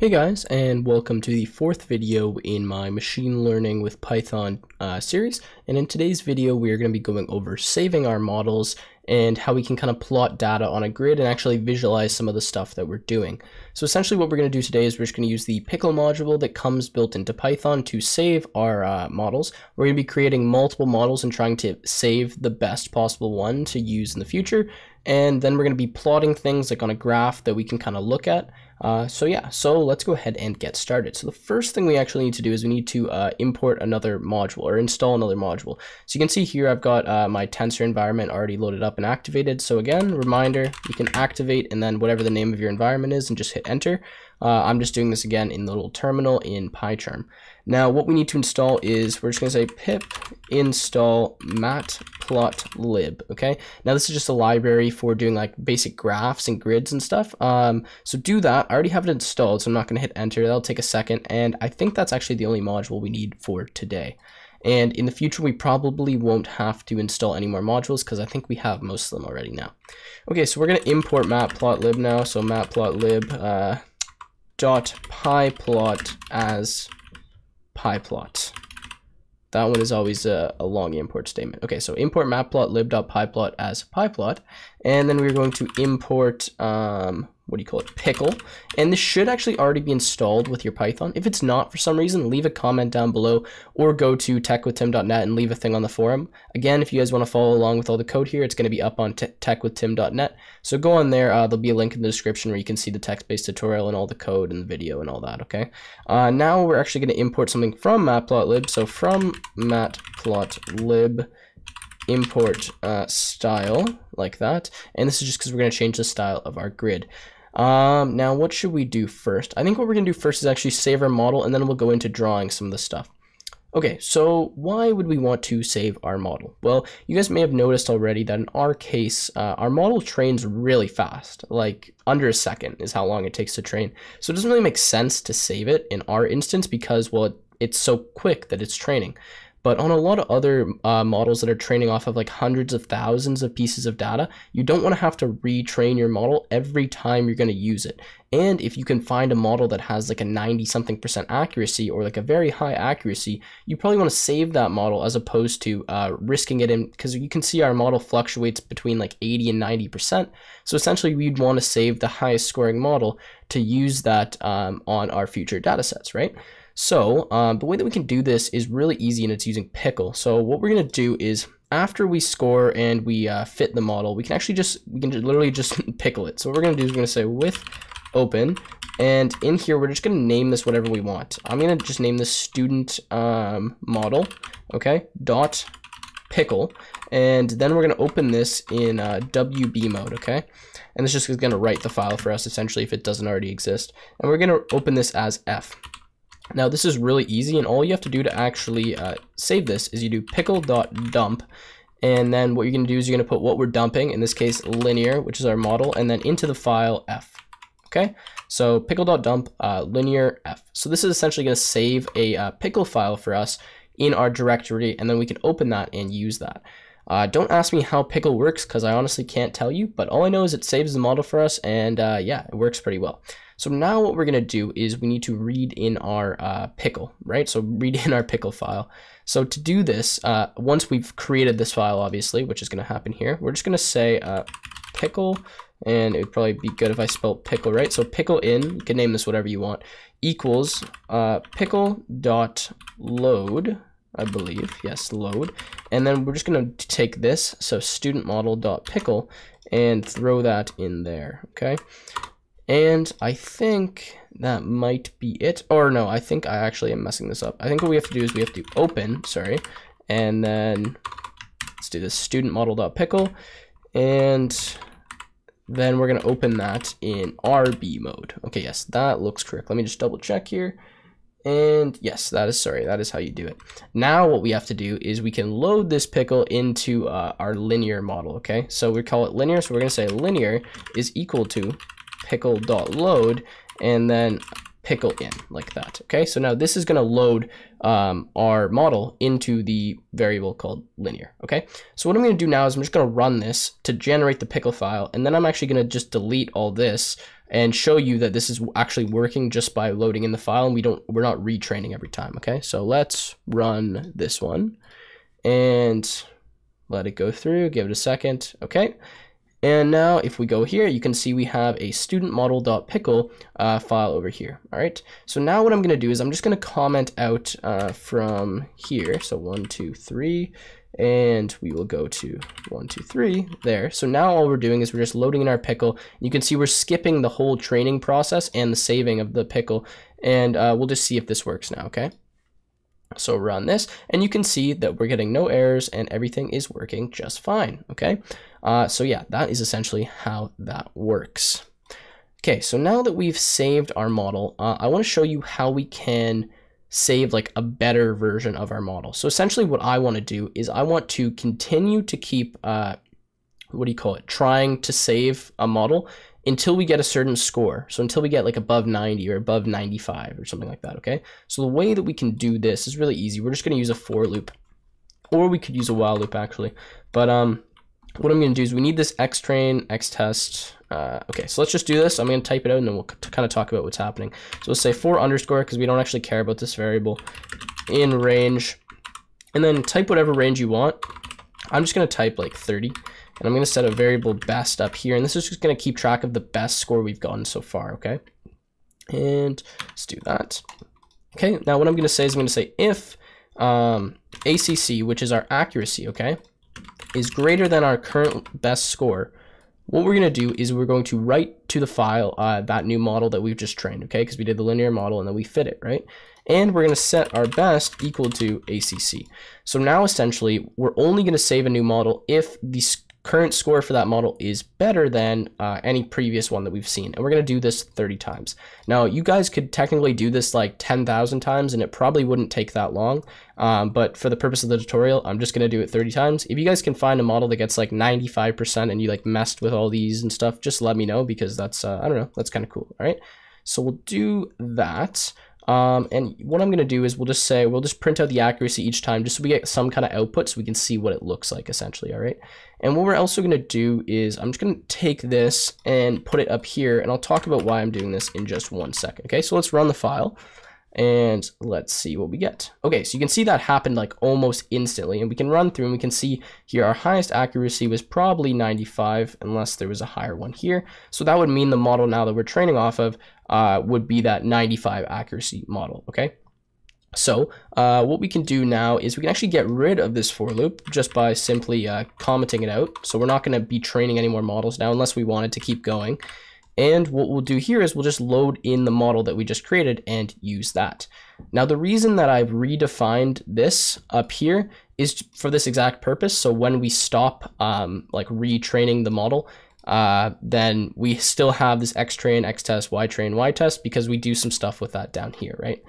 Hey guys, and welcome to the fourth video in my machine learning with Python series. And in today's video, we are going to be going over saving our models and how we can kind of plot data on a grid and actually visualize some of the stuff that we're doing. So essentially what we're going to do today is we're just going to use the pickle module that comes built into Python to save our models. We're going to be creating multiple models and trying to save the best possible one to use in the future. And then we're going to be plotting things like on a graph that we can kind of look at. So let's go ahead and get started. So the first thing we actually need to do is we need to import another module or install another module. So you can see here I've got my tensor environment already loaded up and activated. So again, reminder, you can activate and then whatever the name of your environment is and just hit enter. I'm just doing this again in the little terminal in PyCharm. Now what we need to install is we're just going to say pip install matplotlib. Okay, now this is just a library for doing like basic graphs and grids and stuff. So do that. I already have it installed, so I'm not going to hit enter. That'll take a second, and I think that's actually the only module we need for today. And in the future, we probably won't have to install any more modules because I think we have most of them already now. Okay, so we're going to import matplotlib now. So matplotlib .pyplot as pyplot. That one is always a long import statement. Okay, so import matplotlib.pyplot as pyplot, and then we're going to import pickle. And this should actually already be installed with your Python. If it's not for some reason, leave a comment down below or go to techwithtim.net and leave a thing on the forum. Again, if you guys want to follow along with all the code here, it's going to be up on techwithtim.net. So go on there. There'll be a link in the description where you can see the text-based tutorial and all the code and the video and all that, okay? Now we're actually going to import something from matplotlib. So from matplotlib, import style like that. And this is just because we're going to change the style of our grid. Now what should we do first? I think what we're going to do first is actually save our model, and then we'll go into drawing some of the stuff. Okay, so why would we want to save our model? Well, you guys may have noticed already that in our case, our model trains really fast, like under a second is how long it takes to train. So it doesn't really make sense to save it in our instance because, well, it's so quick that it's training. But on a lot of other models that are training off of like hundreds of thousands of pieces of data, you don't want to have to retrain your model every time you're going to use it. And if you can find a model that has like a 90-something% accuracy or like a very high accuracy, you probably want to save that model as opposed to risking it in, because you can see our model fluctuates between like 80 and 90%. So essentially we'd want to save the highest scoring model to use that on our future data sets, right? So the way that we can do this is really easy, and it's using pickle. So what we're going to do is after we score and we fit the model, we can actually literally just pickle it. So what we're going to do is we're going to say with open, and in here we're just going to name this whatever we want. I'm going to just name this student model, okay, dot pickle, and then we're going to open this in WB mode, okay? And this just is going to write the file for us essentially if it doesn't already exist. And we're going to open this as F. Now this is really easy, and all you have to do to actually save this is you do pickle.dump, and then what you're going to do is you're going to put what we're dumping, in this case linear, which is our model, and then into the file f. Okay, so pickle.dump linear f. So this is essentially going to save a pickle file for us in our directory, and then we can open that and use that. Don't ask me how pickle works because I honestly can't tell you, but all I know is it saves the model for us, and yeah, it works pretty well. So now what we're going to do is we need to read in our pickle, right? So read in our pickle file. So to do this, once we've created this file, obviously, which is going to happen here, we're just going to say pickle, and it would probably be good if I spelled pickle right. So pickle in, you can name this whatever you want, equals pickle.load, I believe, yes, load. And then we're just going to take this, so student model.pickle, and throw that in there, okay? And I think that might be it. Or no, I think I actually am messing this up. I think what we have to do is we have to open, sorry, and then let's do this student model.pickle, and then we're going to open that in RB mode. Okay, yes, that looks correct. Let me just double check here. And yes, that is how you do it. Now what we have to do is we can load this pickle into our linear model, okay? So we call it linear, so we're going to say linear is equal to pickle.load, and then pickle in like that. Okay, so now this is going to load our model into the variable called linear. Okay, so what I'm going to do now is I'm just going to run this to generate the pickle file, and then I'm actually going to just delete all this and show you that this is actually working just by loading in the file, and we're not retraining every time. Okay, so let's run this one and let it go through, give it a second. Okay, and now if we go here, you can see we have a student model.pickle file over here. All right, so now what I'm going to do is I'm just going to comment out from here. So 1, 2, 3, and we will go to 1, 2, 3 there. So now all we're doing is we're just loading in our pickle. You can see we're skipping the whole training process and the saving of the pickle, and we'll just see if this works now. Okay, so run this, and you can see that we're getting no errors and everything is working just fine. Okay, so yeah, that is essentially how that works. Okay, so now that we've saved our model, I want to show you how we can save like a better version of our model. So essentially what I want to do is I want to continue to keep, trying to save a model until we get a certain score. So until we get like above 90 or above 95 or something like that, okay? So the way that we can do this is really easy. We're just gonna use a for loop, or we could use a while loop actually. But what I'm gonna do is we need this xtrain, xtest. Okay, so let's just do this. I'm gonna type it out and then we'll kind of talk about what's happening. So let's say for underscore, because we don't actually care about this variable, in range, and then type whatever range you want. I'm just gonna type like 30. And I'm going to set a variable best up here. And this is just going to keep track of the best score we've gotten so far. Okay. And let's do that. Okay. Now what I'm going to say is I'm going to say if ACC, which is our accuracy, okay, is greater than our current best score, what we're going to do is we're going to write to the file that new model that we've just trained. Okay. Because we did the linear model and then we fit it, right? And we're going to set our best equal to ACC. So now essentially we're only going to save a new model if the current score for that model is better than any previous one that we've seen. And we're going to do this 30 times. Now, you guys could technically do this like 10,000 times and it probably wouldn't take that long. But for the purpose of the tutorial, I'm just going to do it 30 times. If you guys can find a model that gets like 95% and you like messed with all these and stuff, just let me know, because that's, I don't know, that's kind of cool. All right. So we'll do that. And what I'm going to do is we'll just print out the accuracy each time just so we get some kind of output so we can see what it looks like essentially. All right. And what we're also going to do is I'm just going to take this and put it up here, and I'll talk about why I'm doing this in just 1 second. Okay. So let's run the file and let's see what we get. Okay. So you can see that happened like almost instantly, and we can run through and we can see here our highest accuracy was probably 95 unless there was a higher one here. So that would mean the model now that we're training off of would be that 95 accuracy model. Okay. So what we can do now is we can actually get rid of this for loop just by simply commenting it out. So we're not going to be training any more models now unless we wanted to keep going. And what we'll do here is we'll just load in the model that we just created and use that. Now, the reason that I've redefined this up here is for this exact purpose. So when we stop like retraining the model, then we still have this xtrain, xtest, ytrain, ytest, because we do some stuff with that down here, right?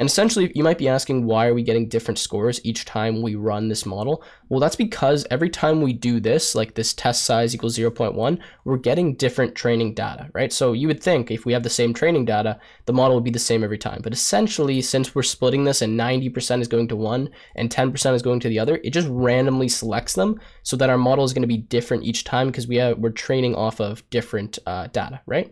And essentially, you might be asking, why are we getting different scores each time we run this model? Well, that's because every time we do this, like this test size equals 0.1, we're getting different training data, right? So you would think if we have the same training data, the model would be the same every time. But essentially, since we're splitting this and 90% is going to one and 10% is going to the other, it just randomly selects them so that our model is going to be different each time because we're training off of different data, right?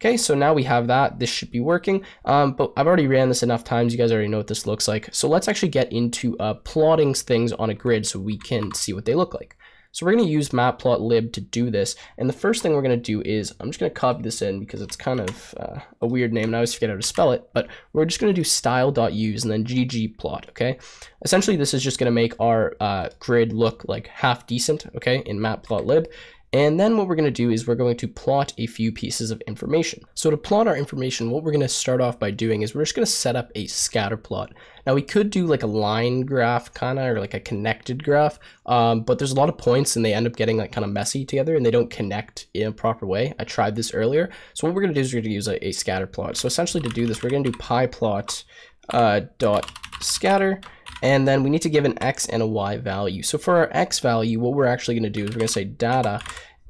Okay, so now we have that. This should be working, but I've already ran this enough times. You guys already know what this looks like. So let's actually get into plotting things on a grid so we can see what they look like. So we're gonna use matplotlib to do this. And the first thing we're gonna do is, I'm just gonna copy this in because it's kind of a weird name and I always forget how to spell it, but we're just gonna do style.use and then ggplot, okay? Essentially, this is just gonna make our grid look like half decent, okay, in matplotlib. And then what we're going to do is we're going to plot a few pieces of information. So to plot our information, what we're going to start off by doing is we're just going to set up a scatter plot. Now we could do like a line graph kind of, or like a connected graph, but there's a lot of points and they end up getting like kind of messy together and they don't connect in a proper way. I tried this earlier. So what we're going to do is we're going to use a scatter plot. So essentially to do this, we're going to do pyplot dot scatter. And then we need to give an X and a Y value. So for our X value, what we're actually going to do is we're going to say data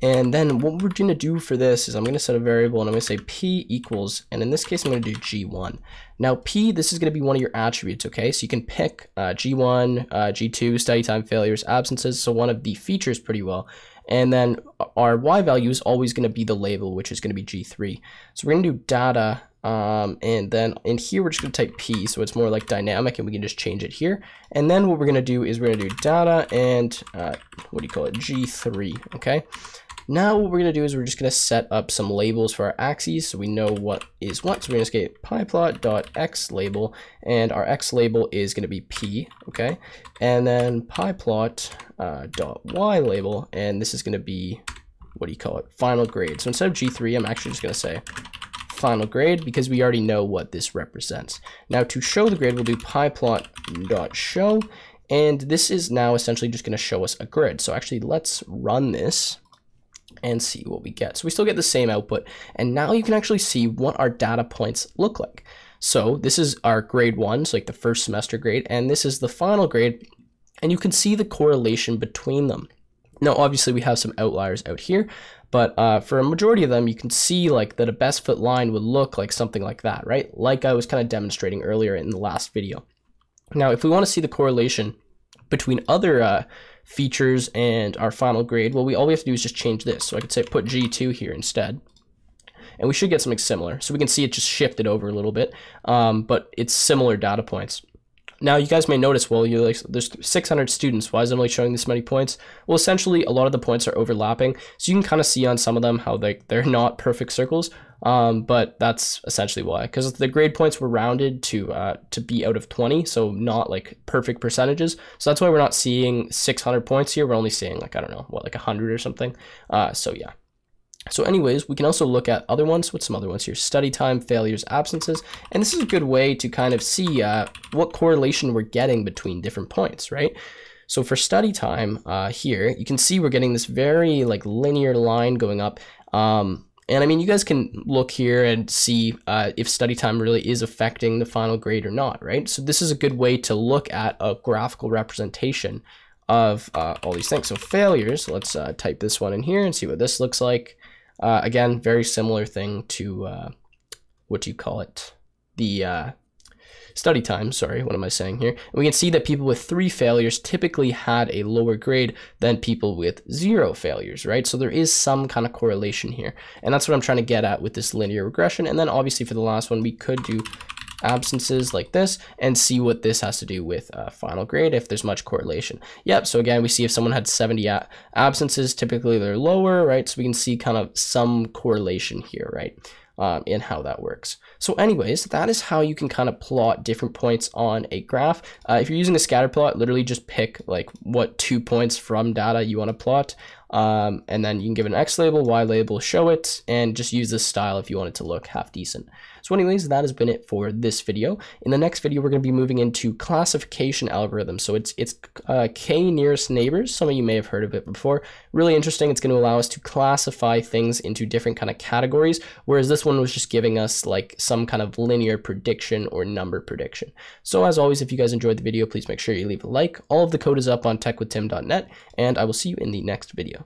And then what we're going to do for this is I'm going to set a variable and I'm going to say p equals, and in this case, I'm going to do g1. Now p, this is going to be one of your attributes, okay? So you can pick g1, g2, study time, failures, absences, so one of the features pretty well. And then our y value is always going to be the label, which is going to be g3. So we're going to do data, and then in here, we're just going to type p, so it's more like dynamic, and we can just change it here. And then what we're going to do is we're going to do data and g3, okay? Now what we're going to do is we're just going to set up some labels for our axes so we know what is what. So we're going to get pyplot.x label, and our x label is going to be p, okay? And then pyplot.y label, and this is going to be, final grade. So instead of g3, I'm actually just going to say final grade because we already know what this represents. Now to show the grade, we'll do pyplot.show, and this is now essentially just going to show us a grid. So actually, let's run this and see what we get. So we still get the same output, and now you can actually see what our data points look like. So this is our grade one, so like the first semester grade, and this is the final grade, and you can see the correlation between them. Now, obviously we have some outliers out here, but for a majority of them, you can see like that a best fit line would look like something like that, right? Like I was kind of demonstrating earlier in the last video. Now, if we want to see the correlation between other features and our final grade, well, all we have to do is just change this. So I could say put G2 here instead, and we should get something similar. So we can see it just shifted over a little bit, but it's similar data points. Now you guys may notice, well, you're like, there's 600 students. Why is it only showing this many points? Well, essentially a lot of the points are overlapping. So you can kind of see on some of them how they're not perfect circles, but that's essentially why, because the grade points were rounded to be out of 20, so not like perfect percentages. So that's why we're not seeing 600 points here. We're only seeing like, I don't know, what, like 100 or something. So yeah. So anyways, we can also look at other ones. What's some other ones here? Study time, failures, absences. And this is a good way to kind of see what correlation we're getting between different points, right? So for study time here, you can see we're getting this very like linear line going up. And I mean, you guys can look here and see if study time really is affecting the final grade or not, right? So this is a good way to look at a graphical representation of all these things. So failures, let's type this one in here and see what this looks like. Again, very similar thing to, the study time, sorry, what am I saying here? And we can see that people with 3 failures typically had a lower grade than people with 0 failures, right? So there is some kind of correlation here. And that's what I'm trying to get at with this linear regression. And then obviously for the last one, we could do absences like this and see what this has to do with final grade, if there's much correlation. Yep, so again, we see if someone had 70 absences, typically they're lower, right? So we can see kind of some correlation here, right? In how that works. So anyways, that is how you can kind of plot different points on a graph. If you're using a scatter plot, literally just pick like what 2 points from data you want to plot. And then you can give an X label, Y label, show it, and just use this style if you want it to look half decent. So anyways, that has been it for this video. In the next video, we're going to be moving into classification algorithms. So it's k nearest neighbors. Some of you may have heard of it before. Really interesting. It's going to allow us to classify things into different kind of categories, whereas this one was just giving us like some kind of linear prediction or number prediction. So as always, if you guys enjoyed the video, please make sure you leave a like. All of the code is up on techwithtim.net, and I will see you in the next video.